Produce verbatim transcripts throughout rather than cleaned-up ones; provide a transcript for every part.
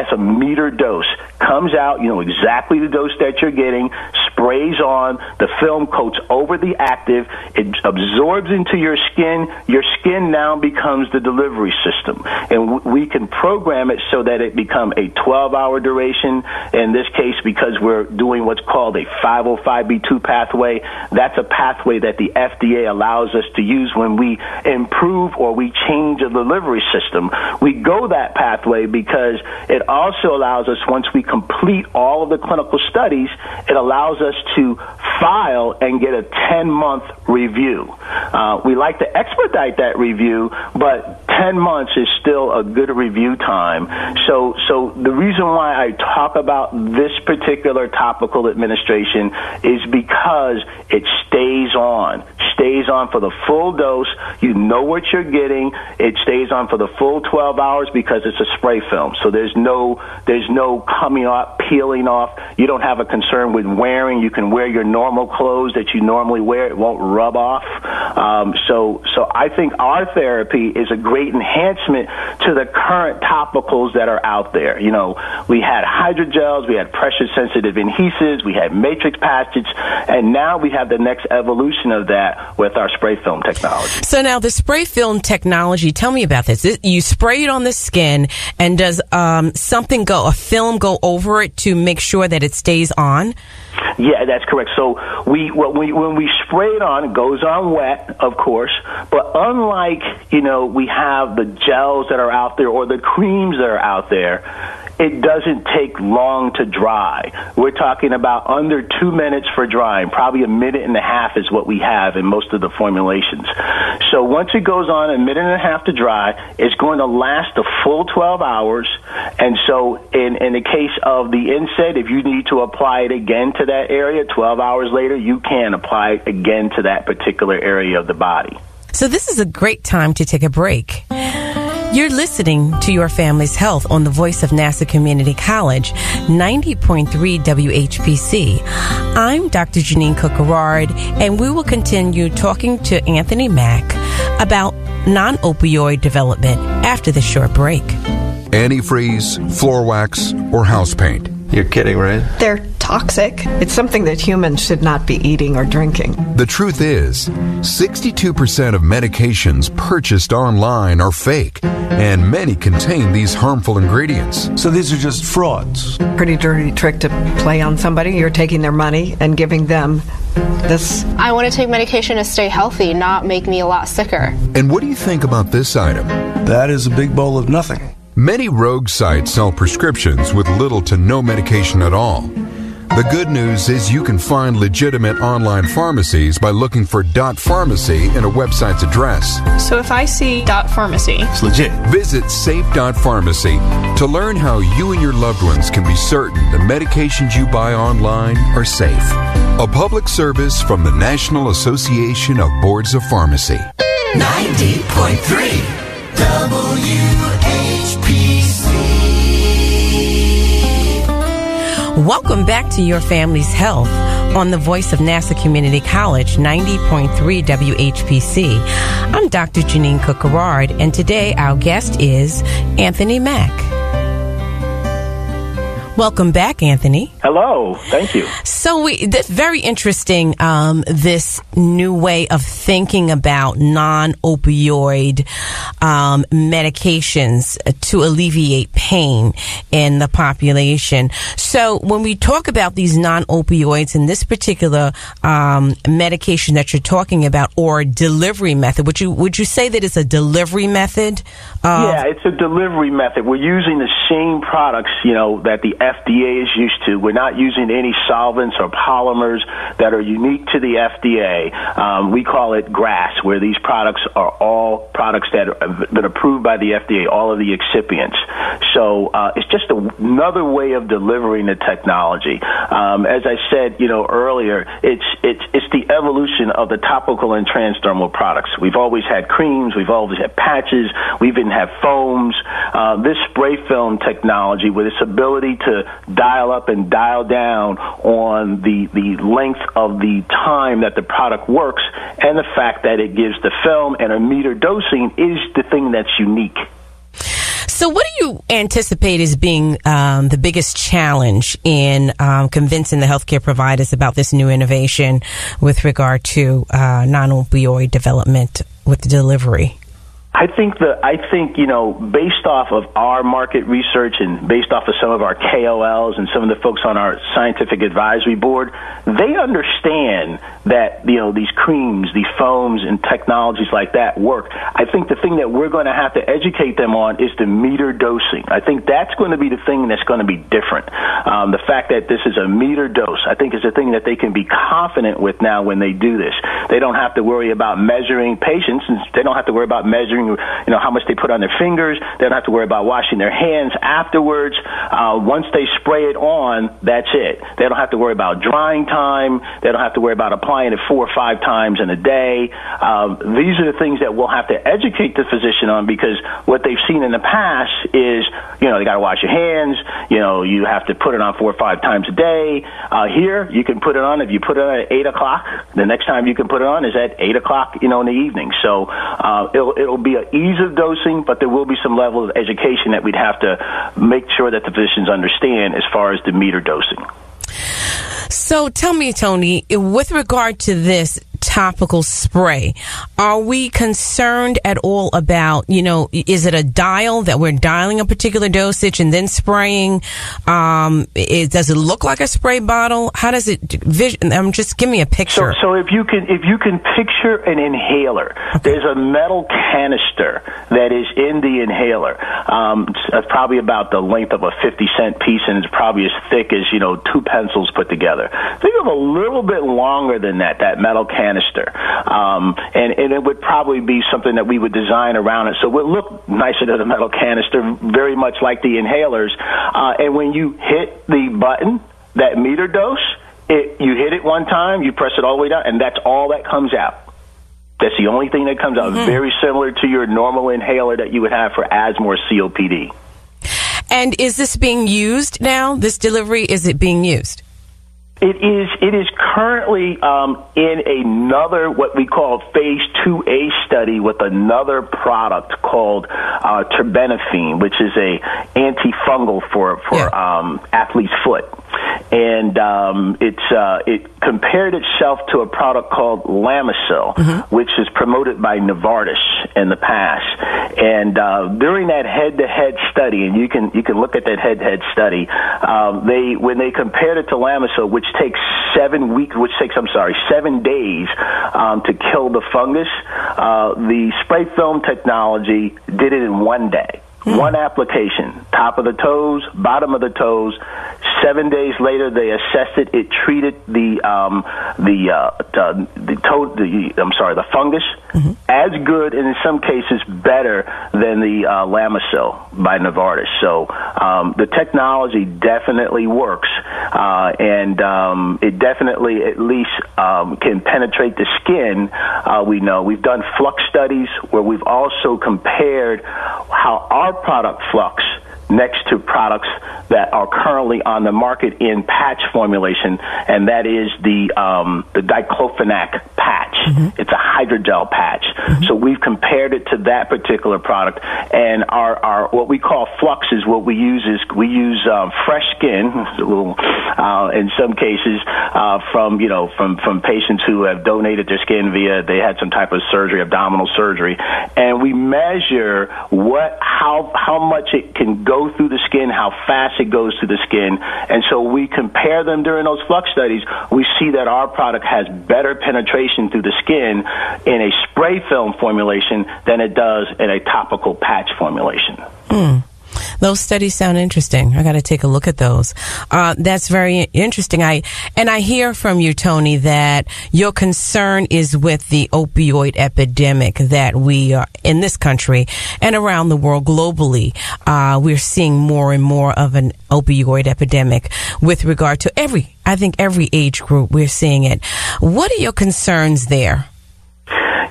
as a meter dose. Comes out, you know exactly the dose that you're getting, sprays on, the film coats over the active, it absorbs into your skin. Your skin now becomes the delivery system. And we can program it so that it become a twelve-hour duration. In this case, because we're doing what's called a five oh five B two pathway, that's a pathway that the F D A allows us to use when we improve or we change a delivery system. We go that pathway because it also allows us, once we complete all of the clinical studies, it allows us to file and get a ten-month review. Uh, we like to expedite that review, but ten months is still a good review time. So, so the reason why I talk about this particular topical administration is because it stays on. Stays on for the full dose. You know what you're getting. It stays on for the full twelve hours because it's a spray film. So there's no, there's no coming off, peeling off. You don't have a concern with wearing. You can wear your normal clothes that you normally wear. It won't rub off. Um, so, so I think our therapy is a great enhancement to the current topicals that are out there. You know, we had hydrogels, we had pressure-sensitive adhesives, we had matrix patches, and now we have the next evolution of that with our spray film technology. So now the spray film technology, tell me about this. You spray it on the skin, and does um, something go, a film go over it to make sure that it stays on? Yeah, that's correct. So we, well, we when we spray it on, it goes on wet, of course, but unlike, you know, we have the gels that are out there or the creams that are out there, it doesn't take long to dry. We're talking about under two minutes for drying. Probably a minute and a half is what we have in most of the formulations. So once it goes on a minute and a half to dry, it's going to last the full twelve hours. And so in, in the case of the N SAID, if you need to apply it again to that area, twelve hours later, you can apply it again to that particular area of the body. So this is a great time to take a break. You're listening to Your Family's Health on the voice of NASA Community College, ninety point three W H P C. I'm Doctor Jeanine Cook-Garard, and we will continue talking to Anthony Mack about non-opioid development after this short break. Antifreeze, floor wax, or house paint. You're kidding, right? They're toxic. It's something that humans should not be eating or drinking. The truth is, sixty-two percent of medications purchased online are fake, and many contain these harmful ingredients. So these are just frauds. Pretty dirty trick to play on somebody. You're taking their money and giving them this. I want to take medication to stay healthy, not make me a lot sicker. And what do you think about this item? That is a big bowl of nothing. Many rogue sites sell prescriptions with little to no medication at all. The good news is you can find legitimate online pharmacies by looking for .pharmacy in a website's address. So if I see .pharmacy, it's legit. Visit safe dot pharmacy to learn how you and your loved ones can be certain the medications you buy online are safe. A public service from the National Association of Boards of Pharmacy. ninety point three W H P C. Welcome back to Your Family's Health on the voice of NASA Community College, ninety point three W H P C. I'm Doctor Jeanine Cook-Garard, and today our guest is Anthony Mack. Welcome back, Anthony. Hello. Thank you. So we, that's very interesting, um, this new way of thinking about non-opioid um, medications to alleviate pain in the population. So when we talk about these non-opioids and this particular um, medication that you're talking about, or delivery method, would you would you say that it's a delivery method? Of- yeah, it's a delivery method. We're using the same products, you know, that the F D A is used to. We're not using any solvents or polymers that are unique to the F D A. Um, we call it GRAS, where these products are all products that have been approved by the F D A, all of the excipients. So uh, it's just a, another way of delivering the technology. Um, as I said, you know, earlier, it's it's it's the evolution of the topical and transdermal products. We've always had creams, we've always had patches, we even have foams. Uh, this spray film technology, with its ability to dial up and dial down on the the length of the time that the product works, and the fact that it gives the film and a meter dosing, is the thing that's unique. So what do you anticipate as being um, the biggest challenge in um, convincing the healthcare providers about this new innovation with regard to uh, non-opioid development with the delivery? I think the I think you know based off of our market research and based off of some of our K O Ls and some of the folks on our scientific advisory board, they understand that you know these creams, these foams, and technologies like that work. I think the thing that we're going to have to educate them on is the meter dosing. I think that's going to be the thing that's going to be different. Um, the fact that this is a meter dose, I think, is the thing that they can be confident with now when they do this. They don't have to worry about measuring patients, and they don't have to worry about measuring. You know, how much they put on their fingers. They don't have to worry about washing their hands afterwards. Uh, once they spray it on, that's it. They don't have to worry about drying time. They don't have to worry about applying it four or five times in a day. Um, these are the things that we'll have to educate the physician on, because what they've seen in the past is, you know, they got to wash your hands. You know, you have to put it on four or five times a day. Uh, here, you can put it on. If you put it on at eight o'clock, the next time you can put it on is at eight o'clock, you know, in the evening. So uh, it'll, it'll be an ease of dosing, but there will be some level of education that we'd have to make sure that the physicians understand as far as the meter dosing. So tell me, Tony, with regard to this topical spray, are we concerned at all about, you know, is it a dial that we're dialing a particular dosage and then spraying? Um, it, does it look like a spray bottle? How does it vision? Um, just give me a picture. So, so if you can, if you can picture an inhaler, okay. There's a metal canister that is in the inhaler. Um, it's probably about the length of a fifty cent piece, and it's probably as thick as, you know, two pencils put together. Think of a little bit longer than that, that metal canister. Um, and, and it would probably be something that we would design around it. So it would look nicer than a metal canister, very much like the inhalers. Uh, and when you hit the button, that meter dose, it, you hit it one time, you press it all the way down, and that's all that comes out. That's the only thing that comes out. Mm-hmm. Very similar to your normal inhaler that you would have for asthma or C O P D. And is this being used now? This delivery, is it being used? It is. It is currently um, in another what we call phase two A study with another product called uh, terbinafine, which is a antifungal for for yeah. um, athlete's foot, and um, it's uh, it compared itself to a product called Lamisil, mm-hmm. which is promoted by Novartis in the past. And uh, during that head-to-head study, and you can you can look at that head-to-head study, um, they when they compared it to Lamisil, which takes seven weeks, which takes, I'm sorry, seven days um, to kill the fungus. Uh, the spray film technology did it in one day. Mm-hmm. One application, top of the toes, bottom of the toes. Seven days later, they assessed it. It treated the um, the uh, the, the, toe, the I'm sorry, the fungus mm-hmm. as good, and in some cases better than the uh, Lamisil by Novartis. So um, the technology definitely works, uh, and um, it definitely at least um, can penetrate the skin. Uh, we know we've done flux studies where we've also compared how our product flux next to products that are currently on the market in patch formulation, and that is the um, the diclofenac patch. Mm-hmm. It's a hydrogel patch. Mm-hmm. So we've compared it to that particular product, and our, our what we call flux is what we use is we use um, fresh skin, uh, in some cases uh, from you know from from patients who have donated their skin via they had some type of surgery, abdominal surgery, and we measure what how how much it can go through the skin, how fast it goes through the skin, and so we compare them during those flux studies. We see that our product has better penetration through the skin in a spray film formulation than it does in a topical patch formulation. Mm. Those studies sound interesting. I got to take a look at those. Uh, that's very interesting. I and I hear from you, Tony, that your concern is with the opioid epidemic that we are in this country and around the world globally. Uh, we're seeing more and more of an opioid epidemic with regard to every, I think every age group. We're seeing it. What are your concerns there?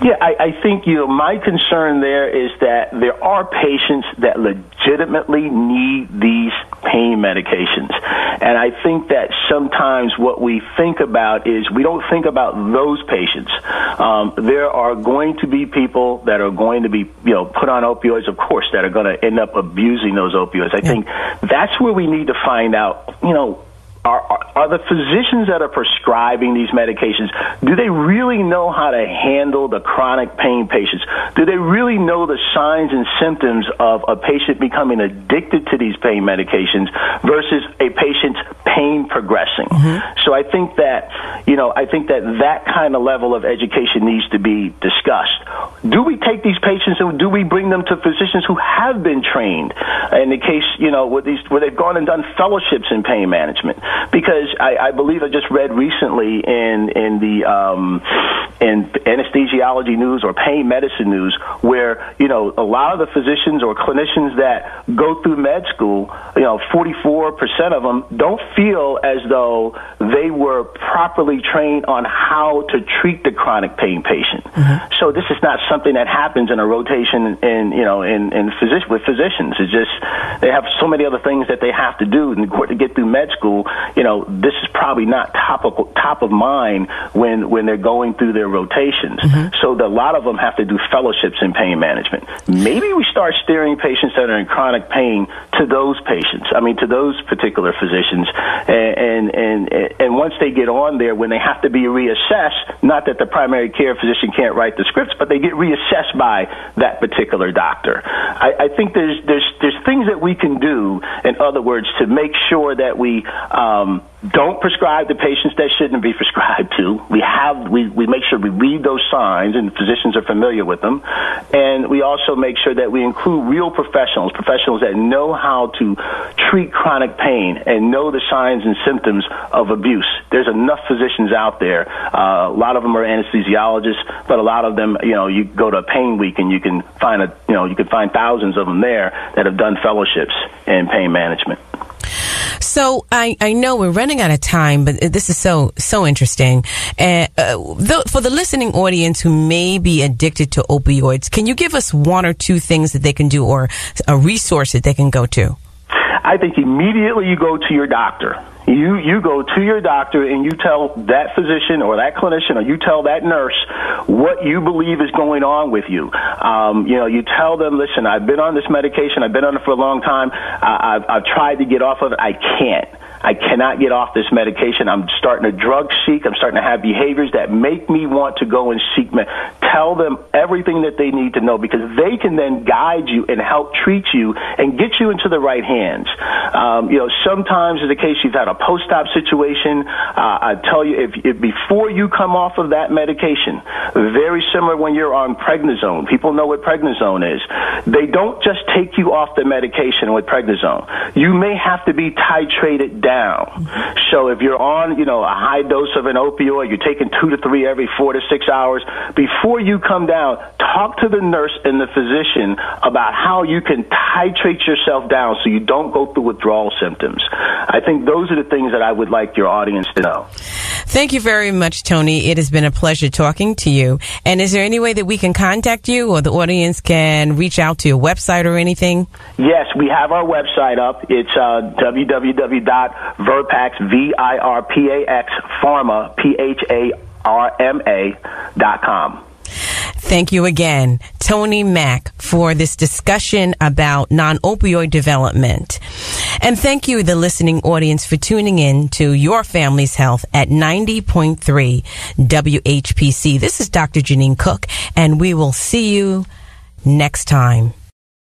Yeah, I, I think, you know, my concern there is that there are patients that legitimately need these pain medications. And I think that sometimes what we think about is we don't think about those patients. Um, there are going to be people that are going to be, you know, put on opioids, of course, that are going to end up abusing those opioids. I yeah. think that's where we need to find out, you know, Are, are the physicians that are prescribing these medications, do they really know how to handle the chronic pain patients? Do they really know the signs and symptoms of a patient becoming addicted to these pain medications versus a patient's pain progressing? Mm-hmm. So I think that, you know, I think that that kind of level of education needs to be discussed. Do we take these patients and do we bring them to physicians who have been trained in the case, you know, where, these, where they've gone and done fellowships in pain management? Because I, I believe I just read recently in in the um, in anesthesiology news or pain medicine news where, you know, a lot of the physicians or clinicians that go through med school, you know, forty-four percent of them don't feel as though they were properly trained on how to treat the chronic pain patient. Mm-hmm. So this is not something that happens in a rotation in, you know, in, in physici- with physicians. It's just they have so many other things that they have to do in order to get through med school. You know, this is probably not top of, top of mind when, when they're going through their rotations. Mm-hmm. So the, a lot of them have to do fellowships in pain management. Maybe we start steering patients that are in chronic pain to those patients, I mean, to those particular physicians. And, and, and, and once they get on there, when they have to be reassessed, not that the primary care physician can't write the scripts, but they get reassessed by that particular doctor. I, I think there's, there's, there's things that we can do, in other words, to make sure that we Um, don't prescribe to patients that shouldn't be prescribed to. We have we, we make sure we read those signs and physicians are familiar with them. And we also make sure that we include real professionals, professionals that know how to treat chronic pain and know the signs and symptoms of abuse. There's enough physicians out there. Uh, a lot of them are anesthesiologists, but a lot of them, you know, you go to a pain week and you can find a, you know, you can find thousands of them there that have done fellowships in pain management. So I, I know we're running out of time, but this is so, so interesting. And uh, the, for the listening audience who may be addicted to opioids, can you give us one or two things that they can do or a resource that they can go to? I think immediately you go to your doctor. You you go to your doctor and you tell that physician or that clinician or you tell that nurse what you believe is going on with you. Um, you know, you tell them, listen, I've been on this medication. I've been on it for a long time. I, I've, I've tried to get off of it. I can't. I cannot get off this medication. I'm starting to drug seek. I'm starting to have behaviors that make me want to go and seek me. Tell them everything that they need to know because they can then guide you and help treat you and get you into the right hands. Um, you know, sometimes in the case you've had a post-op situation, uh, I tell you, if, if before you come off of that medication, very similar when you're on prednisone. People know what prednisone is. They don't just take you off the medication with prednisone. You may have to be titrated down. Down. So if you're on, you know, a high dose of an opioid, you're taking two to three every four to six hours. Before you come down, talk to the nurse and the physician about how you can titrate yourself down so you don't go through withdrawal symptoms. I think those are the things that I would like your audience to know. Thank you very much, Tony. It has been a pleasure talking to you. And is there any way that we can contact you or the audience can reach out to your website or anything? Yes, we have our website up. It's uh, www. Virpax, V I R P A X, Pharma, P H A R M A dot com. Thank you again, Tony Mack, for this discussion about non-opioid development. And thank you, the listening audience, for tuning in to Your Family's Health at ninety point three W H P C. This is Doctor Jeanine Cook, and we will see you next time.